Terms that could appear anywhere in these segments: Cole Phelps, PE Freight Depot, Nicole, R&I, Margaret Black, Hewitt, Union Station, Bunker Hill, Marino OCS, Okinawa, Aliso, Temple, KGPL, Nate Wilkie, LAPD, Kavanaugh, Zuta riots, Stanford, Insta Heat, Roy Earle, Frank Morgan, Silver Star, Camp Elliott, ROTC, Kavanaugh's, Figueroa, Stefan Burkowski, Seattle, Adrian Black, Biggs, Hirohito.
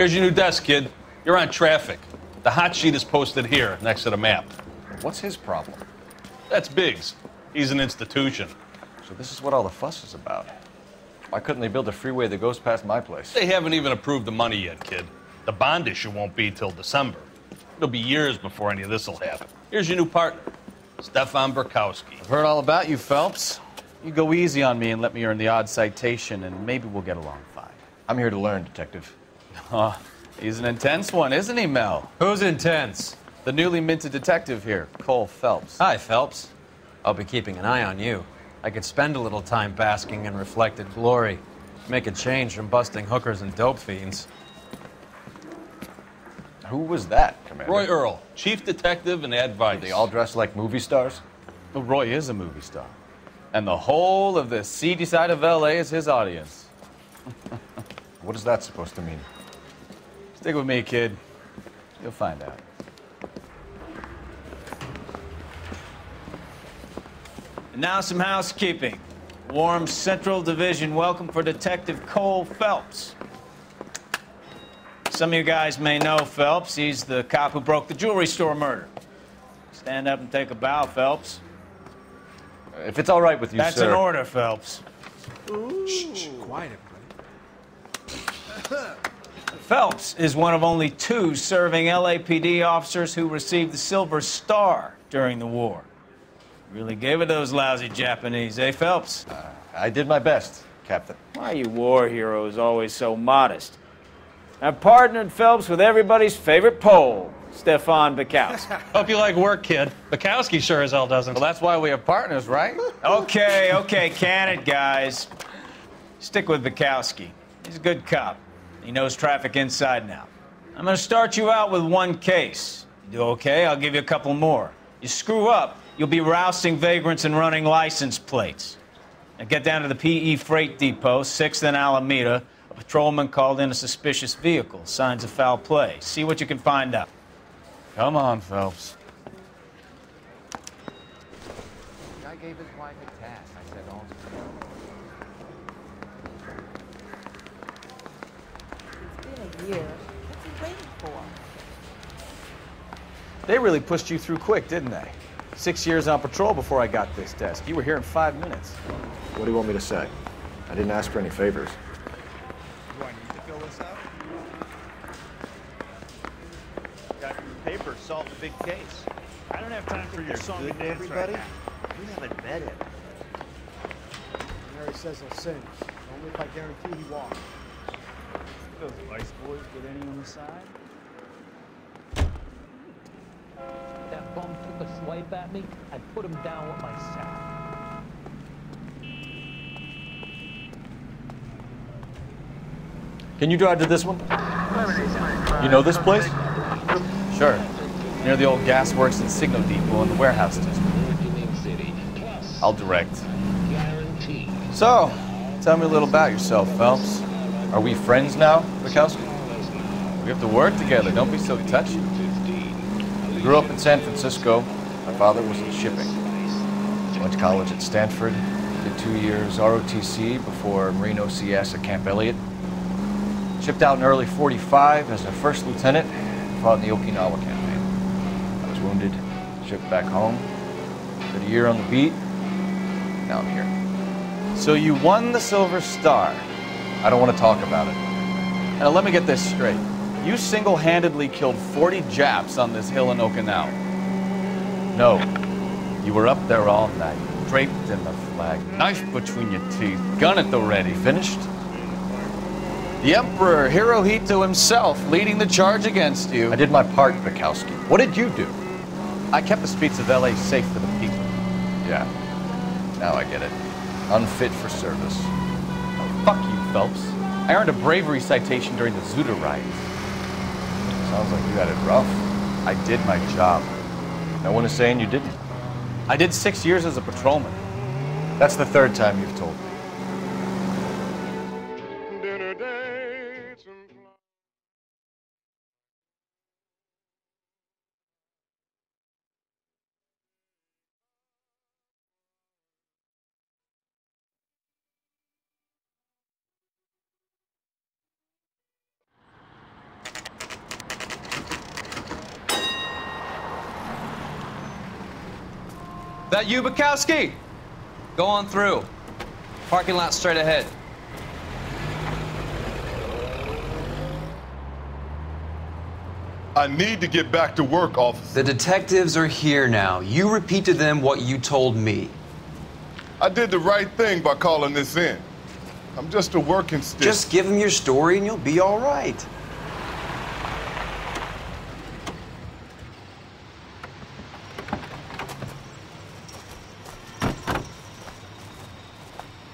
Here's your new desk, kid. You're on traffic. The hot sheet is posted here, next to the map. What's his problem? That's Biggs. He's an institution. So this is what all the fuss is about. Why couldn't they build a freeway that goes past my place? They haven't even approved the money yet, kid. The bond issue won't be till December. It'll be years before any of this will happen. Here's your new partner, Stefan Burkowski. I've heard all about you, Phelps. You go easy on me and let me earn the odd citation, and maybe we'll get along fine. I'm here to learn, Detective. Oh, he's an intense one, isn't he, Mel? Who's intense? The newly minted detective here, Cole Phelps. Hi, Phelps. I'll be keeping an eye on you. I could spend a little time basking in reflected glory. Make a change from busting hookers and dope fiends. Who was that, Commander? Roy Earle, chief detective and advice. Are they all dressed like movie stars? Well, Roy is a movie star. And the whole of the seedy side of L.A. is his audience. What is that supposed to mean? Stick with me, kid. You'll find out. And now some housekeeping. Warm Central Division welcome for Detective Cole Phelps. Some of you guys may know Phelps. He's the cop who broke the jewelry store murder. Stand up and take a bow, Phelps. If it's all right with you, sir. That's an order, Phelps. Ooh. Shh, quiet, everybody. Phelps is one of only two serving LAPD officers who received the Silver Star during the war. Really gave it those lousy Japanese, eh, Phelps? I did my best, Captain. Why are you war heroes always so modest? I've partnered Phelps with everybody's favorite Pole. Stefan Burkowski. Hope you like work, kid. Burkowski sure as hell doesn't. Well, that's why we have partners, right? Okay, can it, guys. Stick with Burkowski. He's a good cop. He knows traffic inside now. I'm going to start you out with one case. You do okay, I'll give you a couple more. You screw up, you'll be rousting vagrants and running license plates. Now get down to the PE Freight Depot, 6th and Alameda. A patrolman called in a suspicious vehicle. Signs of foul play. See what you can find out. Come on, Phelps. I gave his wife a task. I said all together. It's been a year. What's he waiting for? They really pushed you through quick, didn't they? 6 years on patrol before I got this desk. You were here in 5 minutes. What do you want me to say? I didn't ask for any favors. Do I need to fill this out? Paper, salt, and big case. I don't have time for your song and dance, everybody. Right now. You haven't met him. Mary says he'll sing. Only if I guarantee he walks. Those vice boys get any on the side? That bum took a swipe at me. I put him down with my sack. Can you drive to this one? You know this place? Sure. Near the old gasworks and signal depot in the warehouse district. I'll direct. So, tell me a little about yourself, Phelps. Are we friends now, Burkowski? We have to work together. Don't be so touchy. I grew up in San Francisco. My father was in shipping. Went to college at Stanford. Did 2 years ROTC before Marino OCS at Camp Elliott. Shipped out in early 45 as a first lieutenant. Fought in the Okinawa campaign. I was wounded, shipped back home, did a year on the beat, now I'm here. So you won the Silver Star. I don't want to talk about it. Now let me get this straight. You single-handedly killed 40 Japs on this hill in Okinawa. No, you were up there all night, draped in the flag, knife between your teeth, gun at the ready. Finished? The Emperor Hirohito himself leading the charge against you. I did my part, Burkowski. What did you do? I kept the streets of L.A. safe for the people. Yeah, now I get it. Unfit for service. Oh, fuck you, Phelps. I earned a bravery citation during the Zuta riots. Sounds like you had it rough. I did my job. No one is saying you didn't. I did 6 years as a patrolman. That's the third time you've told me. That you, Burkowski? Go on through. Parking lot straight ahead. I need to get back to work, officer. The detectives are here now. You repeat to them what you told me. I did the right thing by calling this in. I'm just a working stiff. Just give them your story and you'll be all right.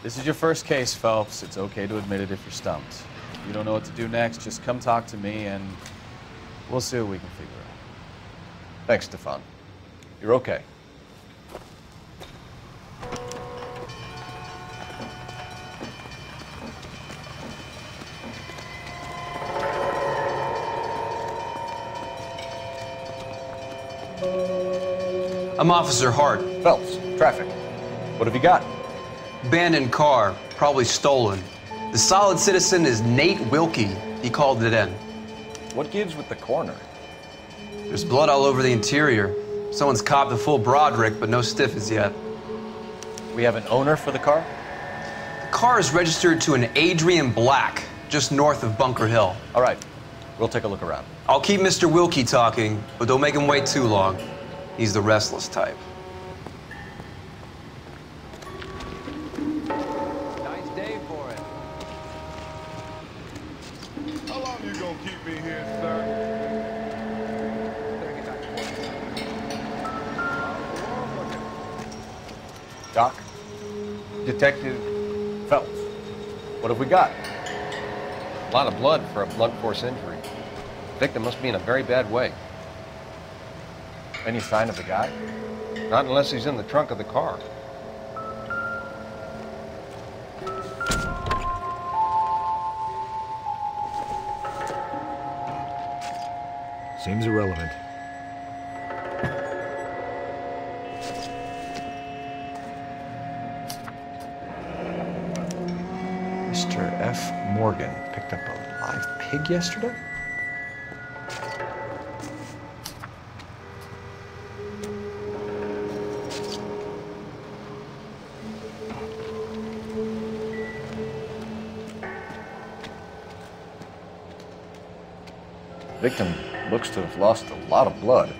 This is your first case, Phelps. It's okay to admit it if you're stumped. If you don't know what to do next, just come talk to me and we'll see what we can figure out. Thanks, Stefan. You're okay. I'm Officer Hart. Phelps, traffic. What have you got? Abandoned car, probably stolen. The solid citizen is Nate Wilkie. He called it in. What gives with the corner? There's blood all over the interior. Someone's copped a full Broderick, but no stiff as yet. We have an owner for the car? The car is registered to an Adrian Black, just north of Bunker Hill. All right, we'll take a look around. I'll keep Mr. Wilkie talking, but don't make him wait too long. He's the restless type. Doc, Detective Phelps, what have we got? A lot of blood for a blunt force injury. The victim must be in a very bad way. Any sign of the guy? Not unless he's in the trunk of the car. Seems irrelevant. Morgan picked up a live pig yesterday? The victim looks to have lost a lot of blood.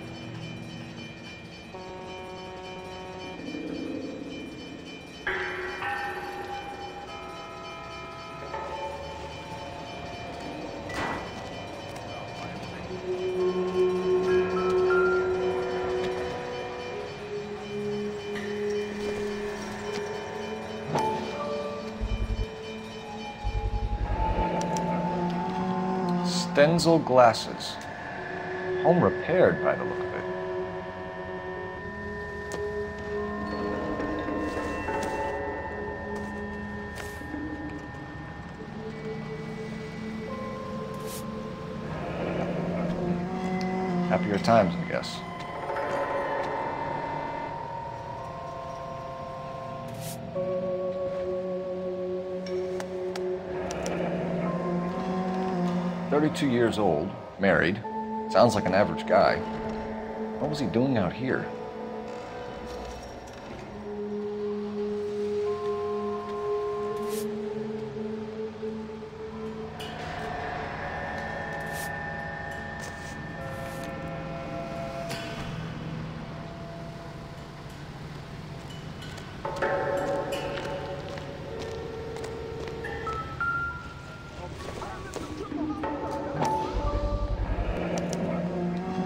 Denzel glasses, home repaired by the look of it. Happier times, I guess. Two years old, married, sounds like an average guy. What was he doing out here?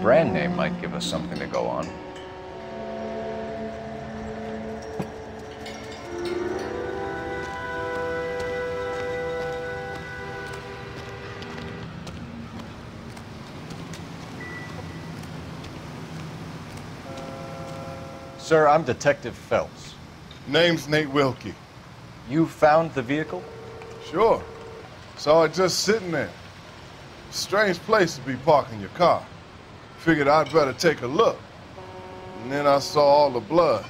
Brand name might give us something to go on. Sir, I'm Detective Phelps. Name's Nate Wilkie. You found the vehicle? Sure. Saw it just sitting there. Strange place to be parking your car. Figured I'd better take a look. And then I saw all the blood.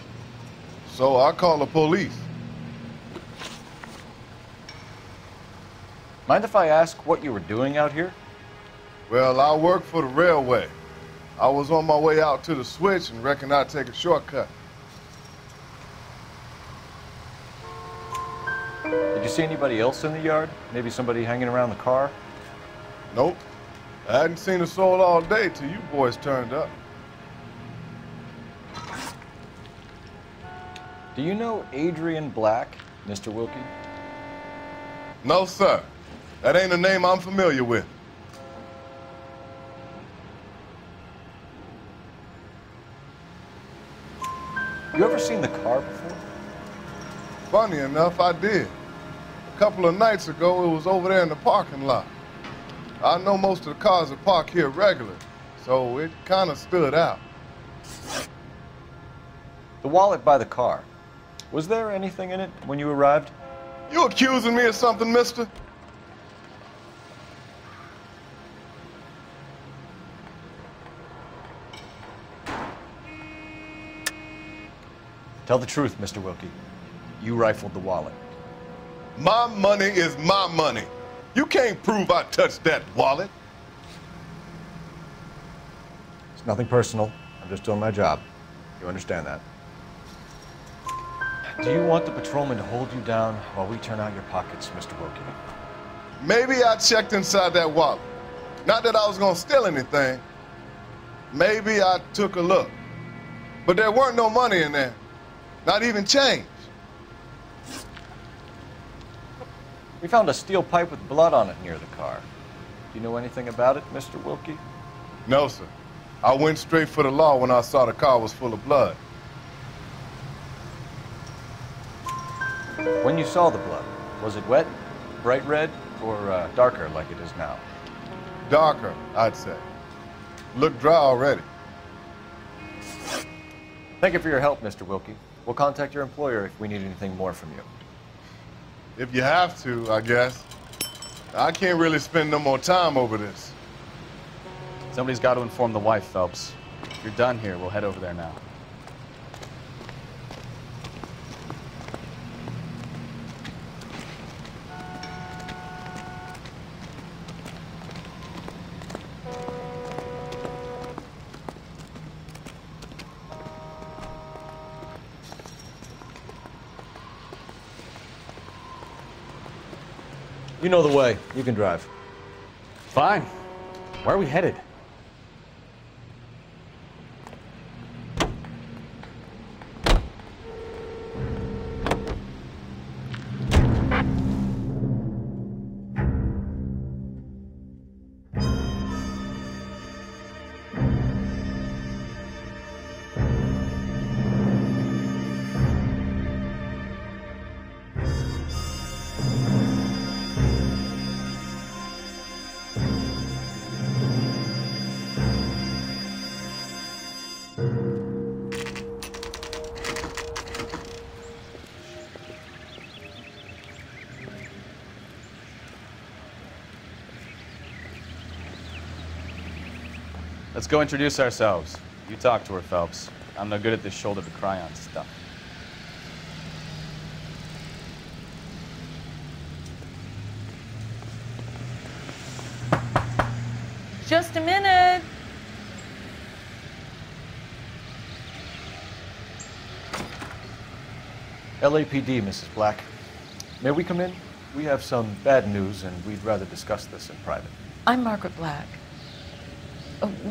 So I called the police. Mind if I ask what you were doing out here? Well, I work for the railway. I was on my way out to the switch and reckoned I'd take a shortcut. Did you see anybody else in the yard? Maybe somebody hanging around the car? Nope. I hadn't seen a soul all day till you boys turned up. Do you know Adrian Black, Mr. Wilkie? No, sir. That ain't a name I'm familiar with. You ever seen the car before? Funny enough, I did. A couple of nights ago, it was over there in the parking lot. I know most of the cars that park here regularly, so it kind of stood out. The wallet by the car. Was there anything in it when you arrived? You accusing me of something, mister? Tell the truth, Mr. Wilkie. You rifled the wallet. My money is my money. You can't prove I touched that wallet. It's nothing personal. I'm just doing my job. You understand that? Do you want the patrolman to hold you down while we turn out your pockets, Mr. Wilkie? Maybe I checked inside that wallet. Not that I was gonna steal anything. Maybe I took a look. But there weren't no money in there. Not even change. We found a steel pipe with blood on it near the car. Do you know anything about it, Mr. Wilkie? No, sir. I went straight for the law when I saw the car was full of blood. When you saw the blood, was it wet, bright red, or darker like it is now? Darker, I'd say. Looked dry already. Thank you for your help, Mr. Wilkie. We'll contact your employer if we need anything more from you. If you have to, I guess. I can't really spend no more time over this. Somebody's got to inform the wife, Phelps. If you're done here, we'll head over there now. You know the way. You can drive. Fine. Where are we headed? Let's go introduce ourselves. You talk to her, Phelps. I'm no good at this shoulder-to-cry-on stuff. Just a minute. LAPD, Mrs. Black. May we come in? We have some bad news, and we'd rather discuss this in private. I'm Margaret Black.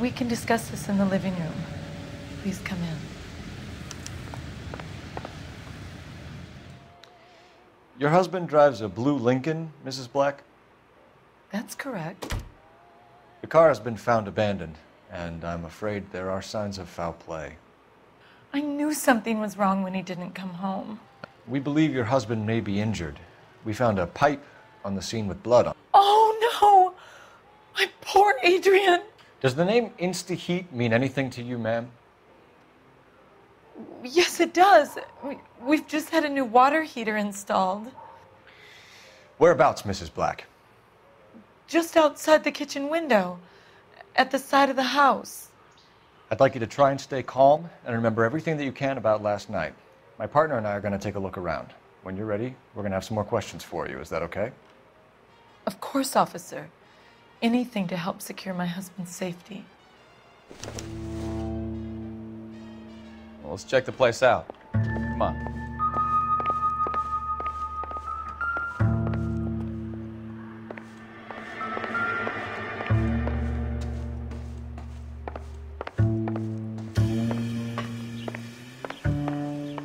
We can discuss this in the living room. Please come in. Your husband drives a blue Lincoln, Mrs. Black? That's correct. The car has been found abandoned, and I'm afraid there are signs of foul play. I knew something was wrong when he didn't come home. We believe your husband may be injured. We found a pipe on the scene with blood on it. Oh, no! My poor Adrian! Does the name Insta Heat mean anything to you, ma'am? Yes, it does. We've just had a new water heater installed. Whereabouts, Mrs. Black? Just outside the kitchen window, at the side of the house. I'd like you to try and stay calm and remember everything that you can about last night. My partner and I are going to take a look around. When you're ready, we're going to have some more questions for you. Is that okay? Of course, officer. Anything to help secure my husband's safety. Well, let's check the place out. Come on.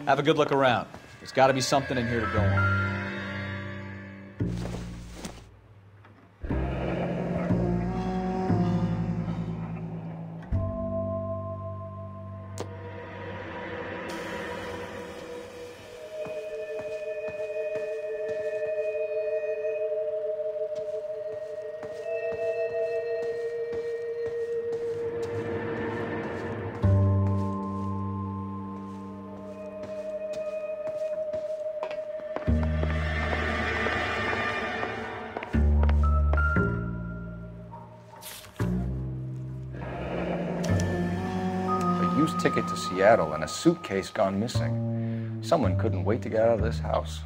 Have a good look around. There's got to be something in here to go on. Ticket to Seattle and a suitcase gone missing. Someone couldn't wait to get out of this house.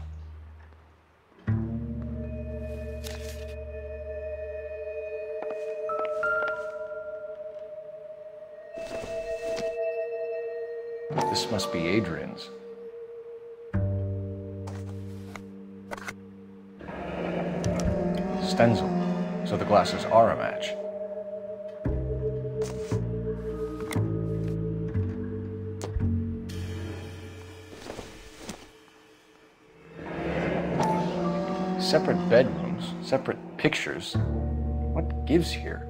This must be Adrian's. Stencil. So the glasses are a match. Separate bedrooms, separate pictures. What gives here?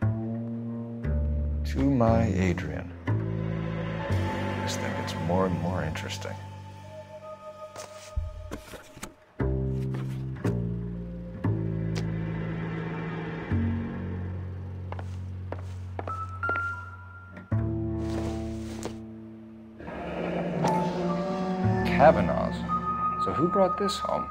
To my Adrian. This thing gets more and more interesting. Kavanaugh's. So who brought this home?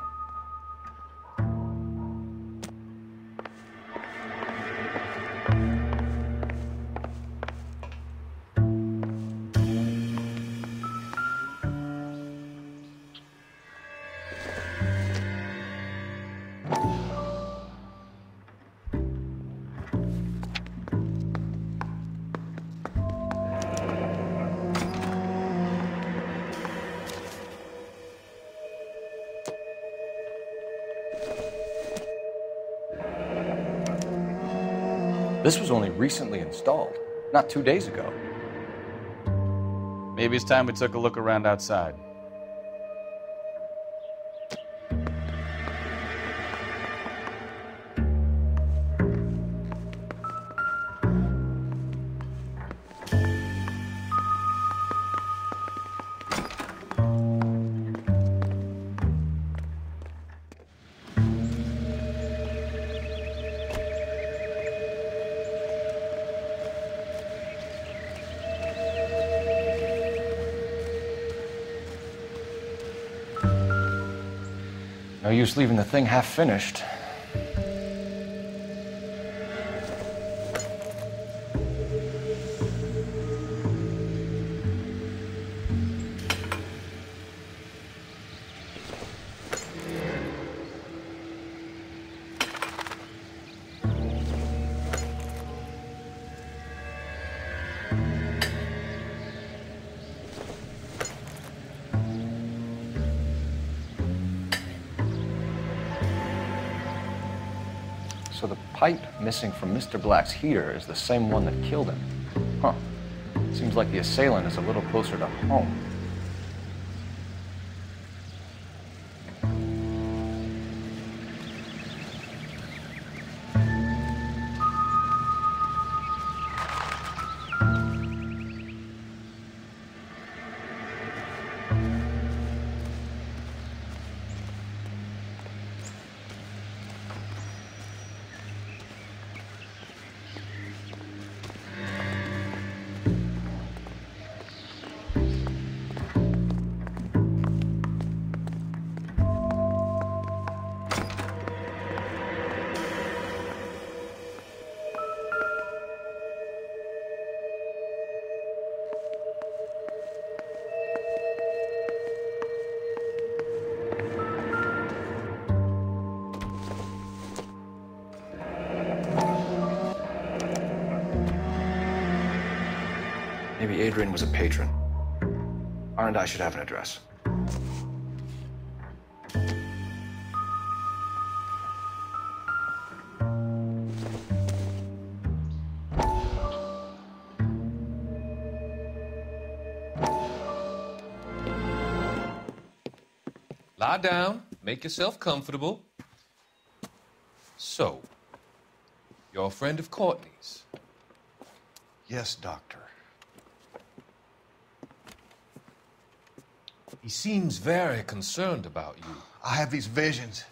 This was only recently installed, not 2 days ago. Maybe it's time we took a look around outside. No use leaving the thing half finished. So the pipe missing from Mr. Black's heater is the same one that killed him. Huh. Seems like the assailant is a little closer to home. Maybe Adrian was a patron. R&I should have an address. Lie down, make yourself comfortable. So, you're a friend of Courtney's? Yes, Doctor. He seems very concerned about you. I have these visions,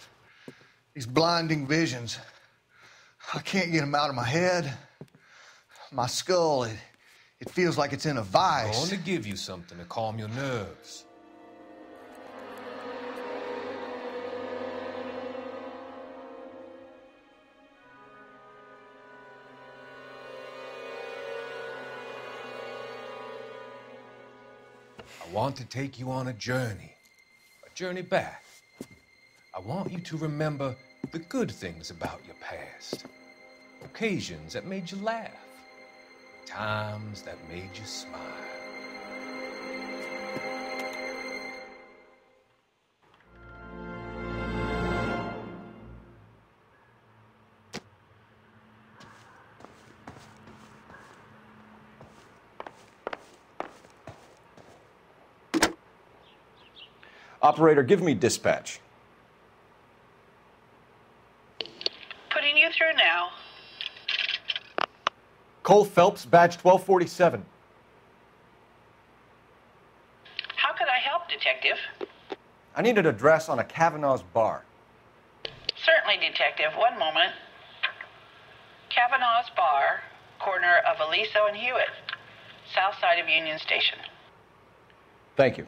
these blinding visions. I can't get them out of my head. My skull, it feels like it's in a vice. I want to give you something to calm your nerves. I want to take you on a journey back. I want you to remember the good things about your past, occasions that made you laugh, times that made you smile. Operator, give me dispatch. Putting you through now. Cole Phelps, badge 1247. How could I help, Detective? I need an address on a Kavanaugh's bar. Certainly, Detective. One moment. Kavanaugh's bar, corner of Aliso and Hewitt, south side of Union Station. Thank you.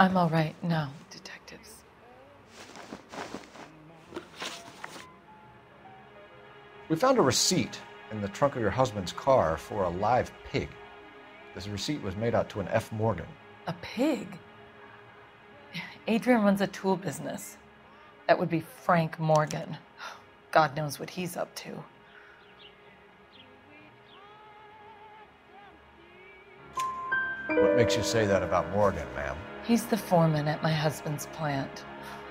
I'm all right now, detectives. We found a receipt in the trunk of your husband's car for a live pig. This receipt was made out to an F. Morgan. A pig? Adrian runs a tool business. That would be Frank Morgan. God knows what he's up to. What makes you say that about Morgan, ma'am? He's the foreman at my husband's plant.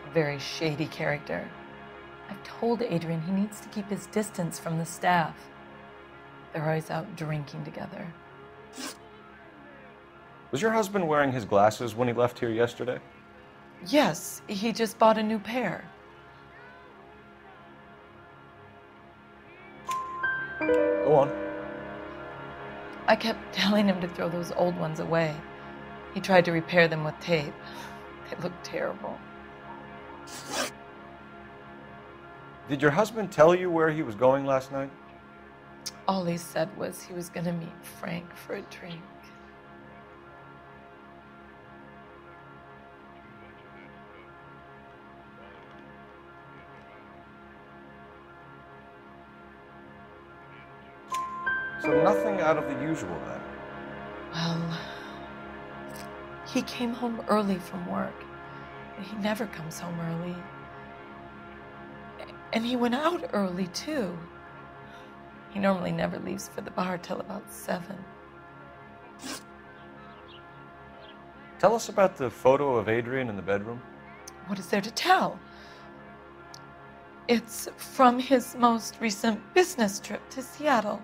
A very shady character. I've told Adrian he needs to keep his distance from the staff. They're always out drinking together. Was your husband wearing his glasses when he left here yesterday? Yes, he just bought a new pair. Go on. I kept telling him to throw those old ones away. He tried to repair them with tape. They looked terrible. Did your husband tell you where he was going last night? All he said was he was going to meet Frank for a drink. So nothing out of the usual then? Well, he came home early from work. He never comes home early. And he went out early, too. He normally never leaves for the bar till about 7. Tell us about the photo of Adrian in the bedroom. What is there to tell? It's from his most recent business trip to Seattle.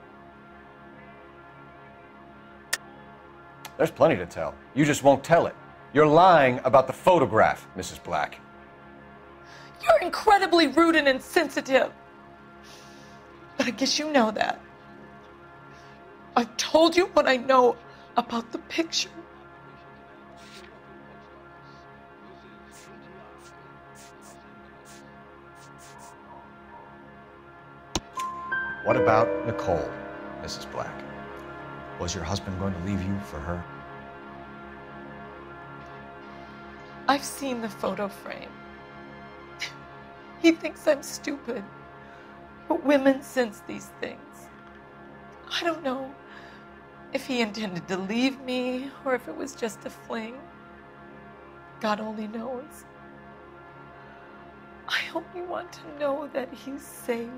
There's plenty to tell. You just won't tell it. You're lying about the photograph, Mrs. Black. You're incredibly rude and insensitive. But I guess you know that. I've told you what I know about the picture. What about Nicole, Mrs. Black? Was your husband going to leave you for her? I've seen the photo frame. He thinks I'm stupid. But women sense these things. I don't know if he intended to leave me or if it was just a fling. God only knows. I only want to know that he's safe.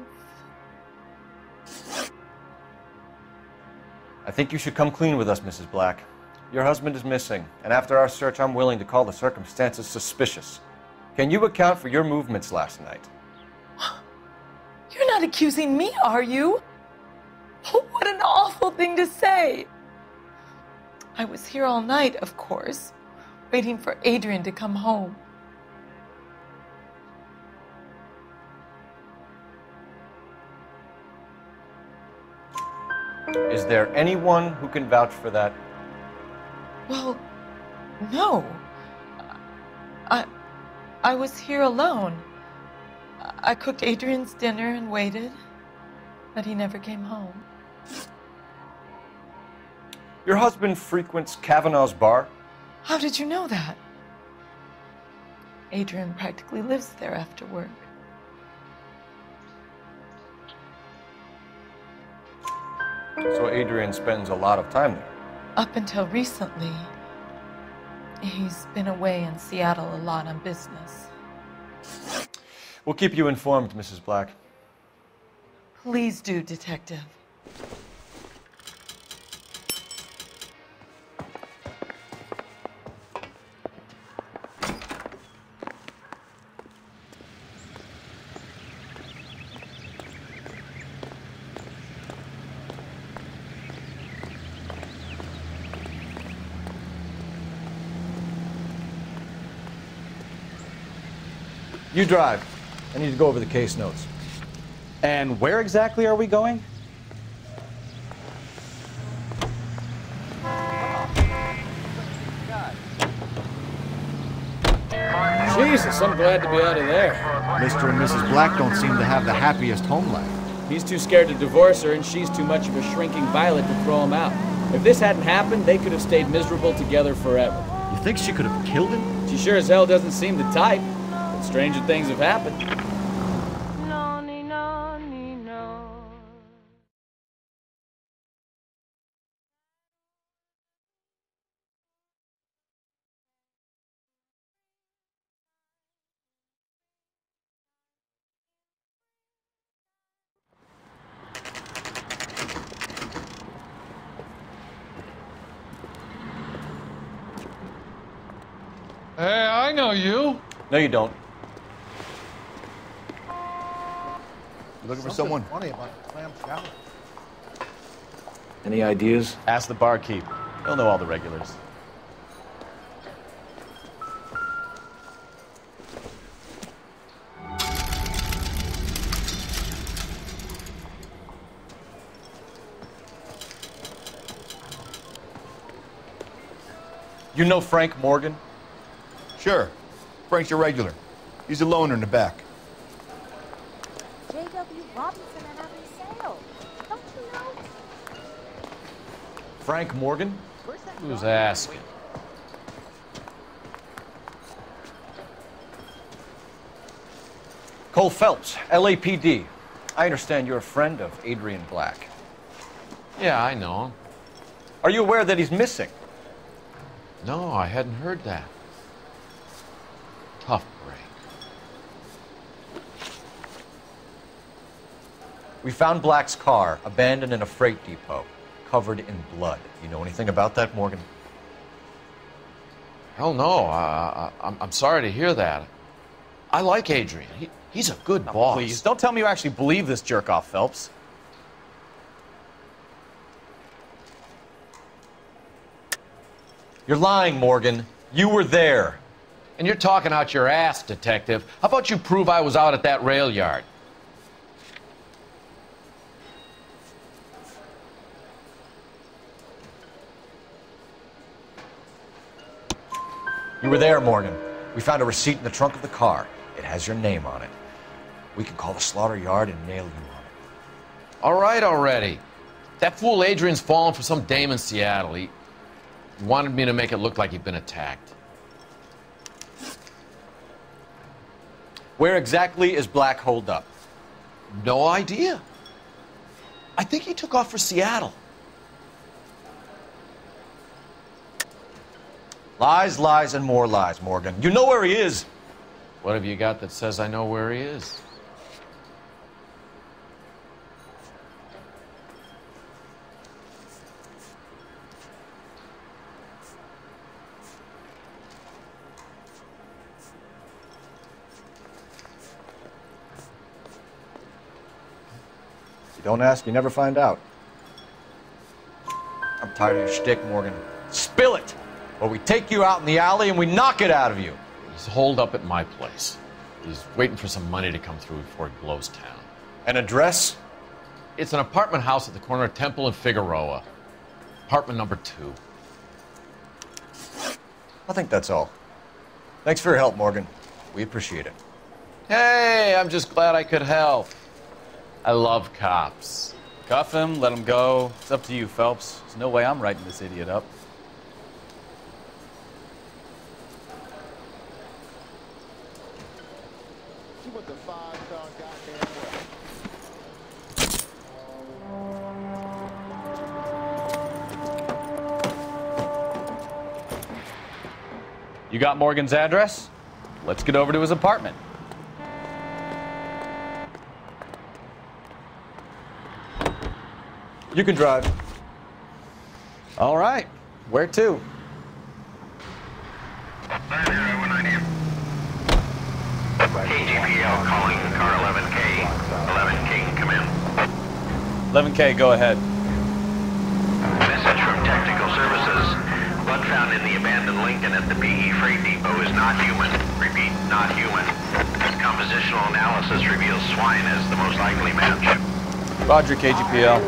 I think you should come clean with us, Mrs. Black. Your husband is missing, and after our search, I'm willing to call the circumstances suspicious. Can you account for your movements last night? You're not accusing me, are you? What an awful thing to say. I was here all night, of course, waiting for Adrian to come home. Is there anyone who can vouch for that? Well, no. I was here alone. I cooked Adrian's dinner and waited, but he never came home. Your husband frequents Kavanaugh's bar? How did you know that? Adrian practically lives there after work. So Adrian spends a lot of time there? Up until recently, he's been away in Seattle a lot on business. We'll keep you informed, Mrs. Black. Please do, Detective. You drive. I need to go over the case notes. And where exactly are we going? Jesus, I'm glad to be out of there. Mr. and Mrs. Black don't seem to have the happiest home life. He's too scared to divorce her, and she's too much of a shrinking violet to throw him out. If this hadn't happened, they could have stayed miserable together forever. You think she could have killed him? She sure as hell doesn't seem the type. Stranger things have happened. Hey, I know you. No, you don't. Looking for someone? Funny about the clam chowder. Any ideas? Ask the barkeep. He'll know all the regulars. You know Frank Morgan? Sure. Frank's a regular. He's a loner in the back. Frank Morgan? Who's asking? Cole Phelps, LAPD. I understand you're a friend of Adrian Black. Yeah, I know him. Are you aware that he's missing? No, I hadn't heard that. Tough break. We found Black's car, abandoned in a freight depot. Covered in blood. You know anything about that, Morgan? Hell no. I'm sorry to hear that. I like Adrian. He's a good boss. Please, don't tell me you actually believe this jerk-off, Phelps. You're lying, Morgan. You were there. And you're talking out your ass, Detective. How about you prove I was out at that rail yard? You were there, Morgan. We found a receipt in the trunk of the car. It has your name on it. We can call the slaughter yard and nail you on it. All right already. That fool Adrian's fallen for some dame in Seattle. He wanted me to make it look like he'd been attacked. Where exactly is Black holed up? No idea. I think he took off for Seattle. Lies, lies, and more lies, Morgan. You know where he is. What have you got that says I know where he is? Don't ask, you never find out. I'm tired of your shtick, Morgan. Spill it, or we take you out in the alley and we knock it out of you. He's holed up at my place. He's waiting for some money to come through before he blows town. An address? It's an apartment house at the corner of Temple and Figueroa. Apartment number 2. I think that's all. Thanks for your help, Morgan. We appreciate it. Hey, I'm just glad I could help. I love cops. Cuff him, let him go. It's up to you, Phelps. There's no way I'm writing this idiot up. You got Morgan's address? Let's get over to his apartment. You can drive. All right. Where to? KGPL calling car 11K. 11K, come in. 11K, go ahead. Message from Technical Services. Blood found in the abandoned Lincoln at the PE Freight Depot is not human. Repeat, not human. Compositional analysis reveals swine as the most likely match. Roger, KGPL.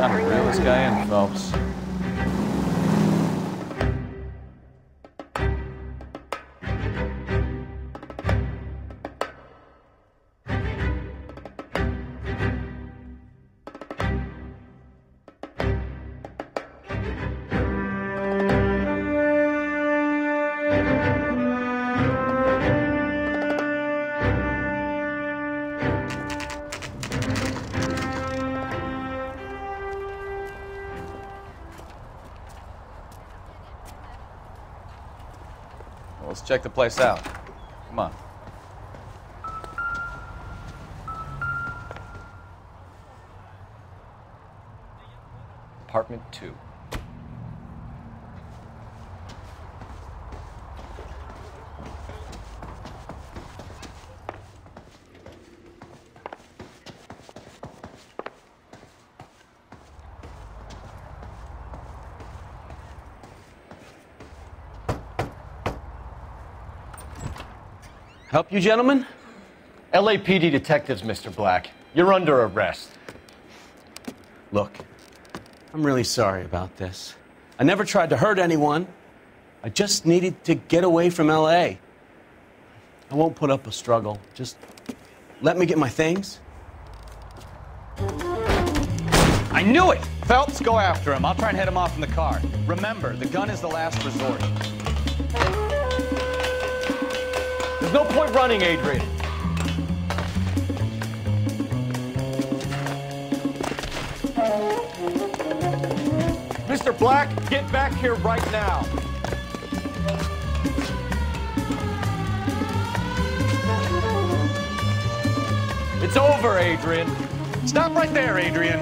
I'm gonna reel this guy in, Phelps. Let's check the place out. Come on. Apartment 2. Help you, gentlemen? LAPD detectives, Mr. Black. You're under arrest. Look, I'm really sorry about this. I never tried to hurt anyone. I just needed to get away from LA. I won't put up a struggle. Just let me get my things. I knew it! Phelps, go after him. I'll try and head him off in the car. Remember, the gun is the last resort. There's no point running, Adrian. Mr. Black, get back here right now. It's over, Adrian. Stop right there, Adrian.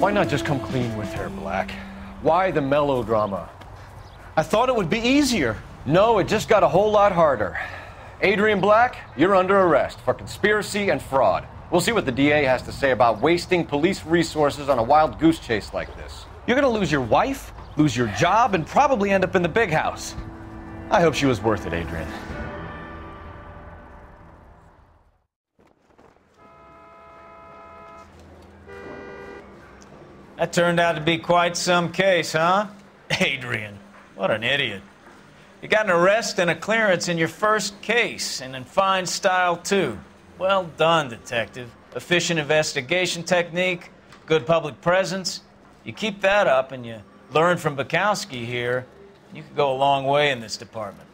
Why not just come clean with her, Black? Why the melodrama? I thought it would be easier. No, it just got a whole lot harder. Adrian Black, you're under arrest for conspiracy and fraud. We'll see what the DA has to say about wasting police resources on a wild goose chase like this. You're gonna lose your wife, lose your job, and probably end up in the big house. I hope she was worth it, Adrian. That turned out to be quite some case, huh? Adrian, what an idiot. You got an arrest and a clearance in your first case, and in fine style, too. Well done, detective. Efficient investigation technique, good public presence. You keep that up and you learn from Burkowski here, you could go a long way in this department.